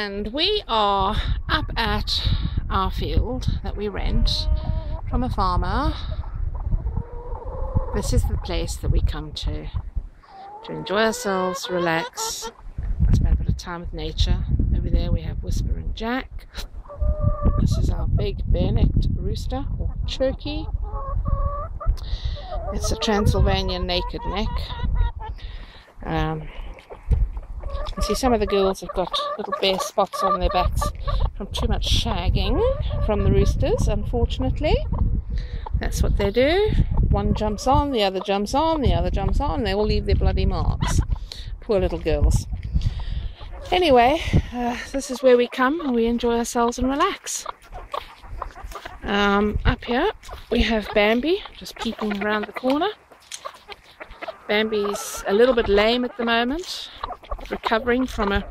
And we are up at our field that we rent from a farmer. This is the place that we come to enjoy ourselves, relax, spend a bit of time with nature. Over there we have Whisper and Jack. This is our big bare-necked rooster, or turkey. It's a Transylvanian naked neck. You can see some of the girls have got little bare spots on their backs from too much shagging from the roosters, unfortunately. That's what they do. One jumps on, the other jumps on, the other jumps on, and they all leave their bloody marks. Poor little girls. Anyway, this is where we come and we enjoy ourselves and relax. Up here we have Bambi, just peeping around the corner. Bambi's a little bit lame at the moment, recovering from a...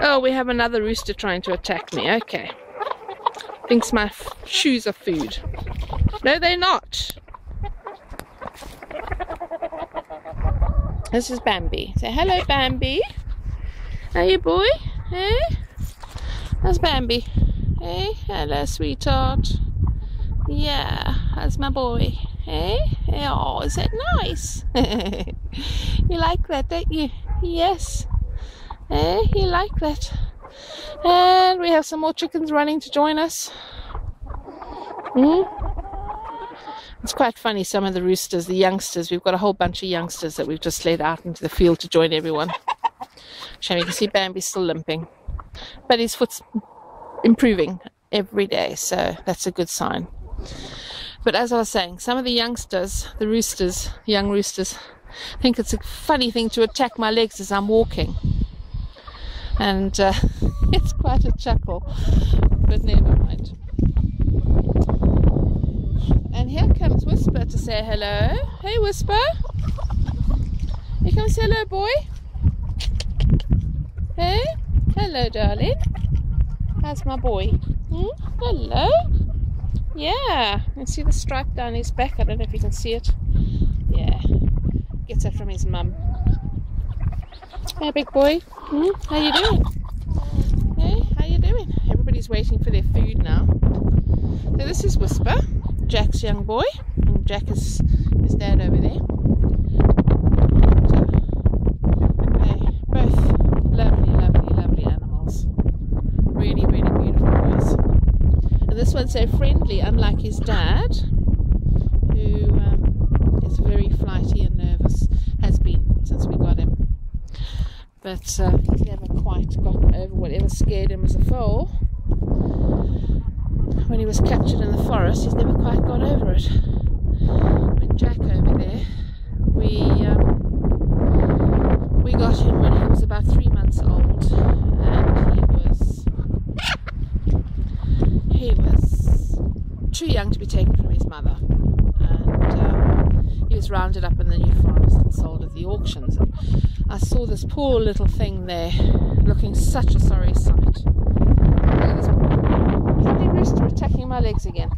Oh, we have another rooster trying to attack me, okay. Thinks my shoes are food. No, they're not. This is Bambi. Say hello, Bambi. Are you boy? Hey? That's Bambi. Hey, hello, sweetheart. Yeah, that's my boy. Hey? Hey, oh, is that nice? You like that, don't you? Yes. Hey, you like that. And we have some more chickens running to join us. It's quite funny, some of the roosters, the youngsters. We've got a whole bunch of youngsters that we've just let out into the field to join everyone. Shame you can see Bambi's still limping. But his foot's improving every day, so that's a good sign. But as I was saying, some of the youngsters, the roosters, young roosters, think it's a funny thing to attack my legs as I'm walking. And it's quite a chuckle, but never mind. And here comes Whisper to say hello. Hey, Whisper. Here comes hello, boy. Hey, hello, darling. How's my boy? Hello. Yeah, you can see the stripe down his back. I don't know if you can see it. Yeah, gets that from his mum. Hey, big boy. How you doing? Hey, how you doing? Everybody's waiting for their food now. So this is Whisper, Jack's young boy, and Jack is his dad over there. They're both lovely, lovely, lovely animals. Really, really beautiful boys. And this one's so friendly, unlike his dad, who is very flighty and nervous, has been since we got him. But he's never quite gotten over whatever scared him as a foal. When he was captured in the forest, he's never quite got over it. When Jack over there, we got him when he was about 3 months old, and he was too young to be taken from his mother, and he was rounded up in the New Forest and sold at the auctions. And I saw this poor little thing there, looking such a sorry sight. Attacking my legs again.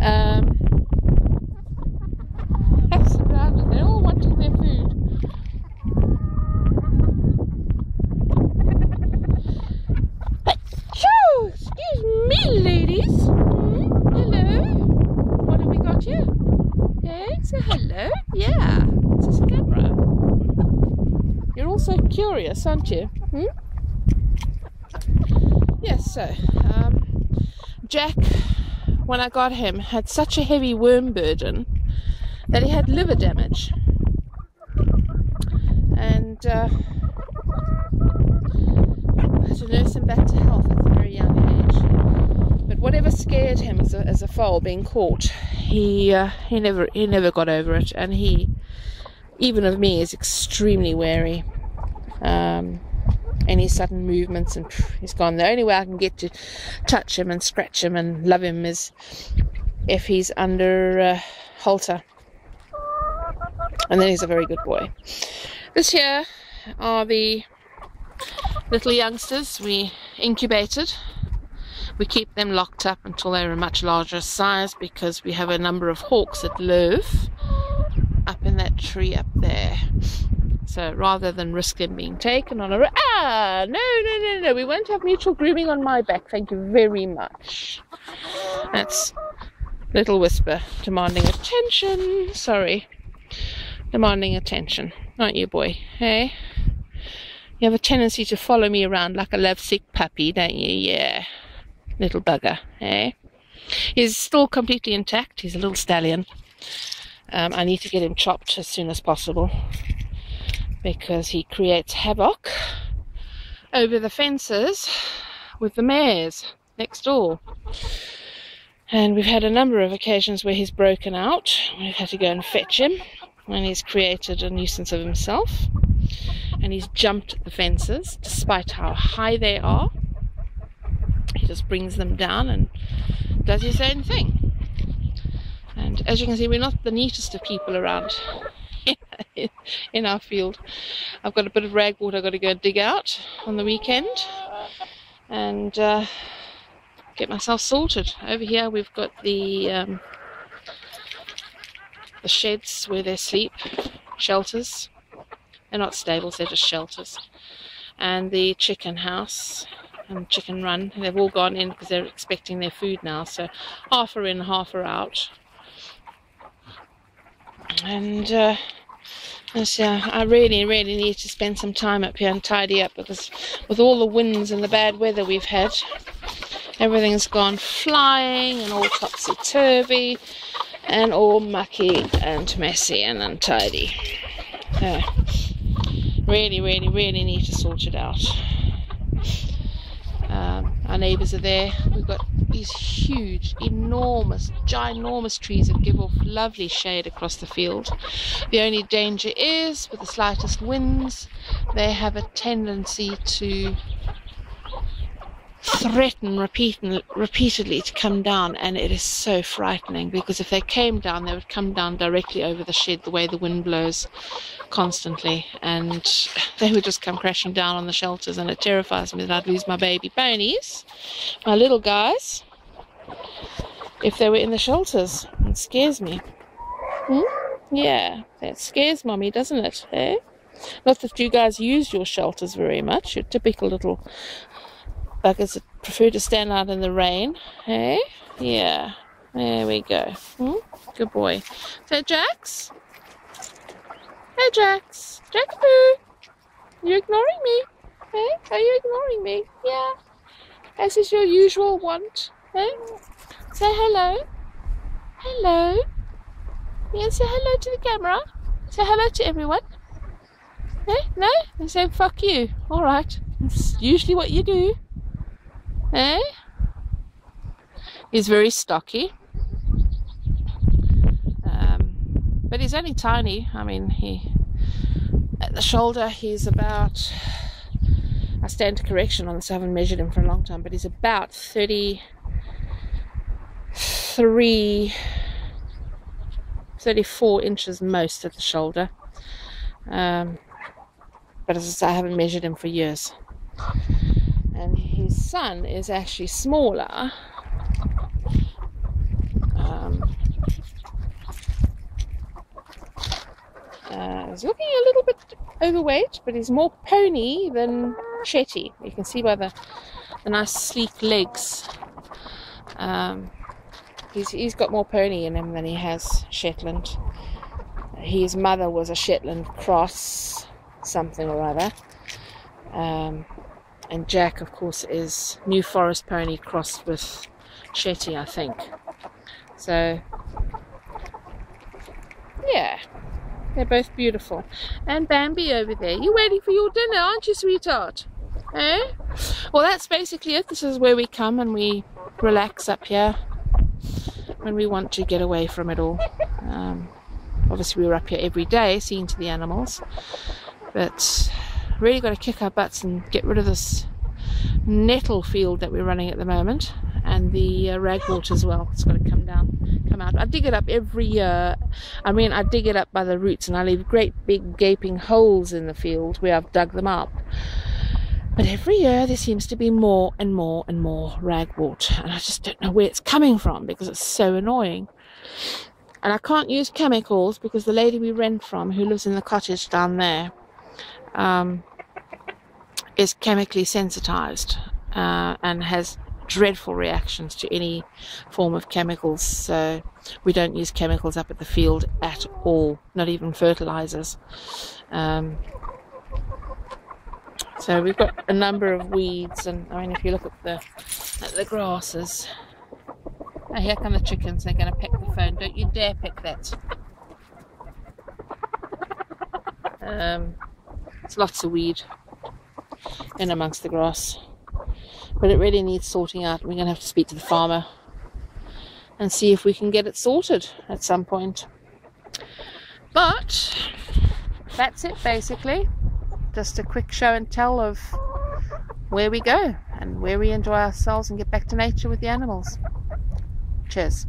That's around and they're all wanting their food. But, oh, excuse me, ladies. Hello. What have we got here? Yeah, say hello. Yeah, it's this camera. You're all so curious, aren't you? Yes, so. Jack, when I got him, had such a heavy worm burden that he had liver damage, and to nurse him back to health at a very young age. But whatever scared him as a foal being caught, he never got over it, and he, even of me, is extremely wary. Any sudden movements, and he's gone. The only way I can get to touch him and scratch him and love him is if he's under halter, and then he's a very good boy. This here are the little youngsters we incubated. We keep them locked up until they're a much larger size, because we have a number of hawks that live up in that tree up there. so rather than risk them being taken on a... No, we won't have mutual grooming on my back, thank you very much. That's little Whisper demanding attention. Sorry, demanding attention, aren't you, boy? Hey, you have a tendency to follow me around like a lovesick puppy, don't you? Yeah, little bugger. Hey, he's still completely intact, he's a little stallion. I need to get him chopped as soon as possible because he creates havoc over the fences with the mares next door, and we've had a number of occasions where he's broken out. We've had to go and fetch him when he's created a nuisance of himself, and he's jumped the fences despite how high they are. He just brings them down and does his own thing. And as you can see, we're not the neatest of people around in our field. I've got a bit of ragwort I've got to go dig out on the weekend and get myself sorted. Over here we've got the sheds where they sleep, shelters. They're not stables, they're just shelters. And the chicken house and chicken run. They've all gone in because they're expecting their food now. So half are in, half are out. And I really need to spend some time up here and tidy up, because with all the winds and the bad weather we've had, everything's gone flying and all topsy-turvy and all mucky and messy and untidy. So really need to sort it out. Our neighbours are there. We've got these huge, enormous, ginormous trees that give off lovely shade across the field. The only danger is, with the slightest winds, they have a tendency to threaten repeatedly to come down, and it is so frightening, because if they came down, they would come down directly over the shed the way the wind blows constantly, and they would just come crashing down on the shelters, and it terrifies me that I'd lose my baby ponies, my little guys, if they were in the shelters. It scares me. Yeah, that scares mommy, doesn't it, eh? Not that you guys use your shelters very much, your typical little buggers that prefer to stand out in the rain, eh? Yeah, there we go. Good boy. So Jax, hey Jax, Jackapoo, you're ignoring me, eh? Are you ignoring me? Yeah, as is your usual want, eh? Say hello, hello, yeah, say hello to the camera, say hello to everyone, eh? No, they say fuck you, alright, that's usually what you do. Eh? He's very stocky, but he's only tiny. I mean, he at the shoulder he's about, I stand to correction on this, I haven't measured him for a long time, but he's about 33, 34 inches most at the shoulder, but as I say, I haven't measured him for years. And his son is actually smaller, he's looking a little bit overweight, but he's more pony than Chetty. You can see by the nice sleek legs, he's got more pony in him than he has Shetland. His mother was a Shetland cross something or other, and Jack, of course, is New Forest Pony crossed with Shetty, I think. So, yeah, they're both beautiful. And Bambi over there. You're waiting for your dinner, aren't you, sweetheart? Eh? Well, that's basically it. This is where we come and we relax up here when we want to get away from it all. Obviously, we were up here every day, seeing to the animals. But... really got to kick our butts and get rid of this nettle field that we're running at the moment, and the ragwort as well. It's got to come down, come out. I dig it up every year. I mean, I dig it up by the roots, and I leave great big gaping holes in the field where I've dug them up. But every year there seems to be more and more and more ragwort, and I just don't know where it's coming from, because it's so annoying. And I can't use chemicals, because the lady we rent from, who lives in the cottage down there, is chemically sensitized and has dreadful reactions to any form of chemicals, so we don't use chemicals up at the field at all, not even fertilizers. So we've got a number of weeds, and I mean, if you look at the grasses. Oh, here come the chickens, they're going to pick the phone. Don't you dare pick that. It's lots of weed in amongst the grass, but it really needs sorting out. We're going to have to speak to the farmer and see if we can get it sorted at some point. But that's it, basically. Just a quick show and tell of where we go and where we enjoy ourselves and get back to nature with the animals. Cheers.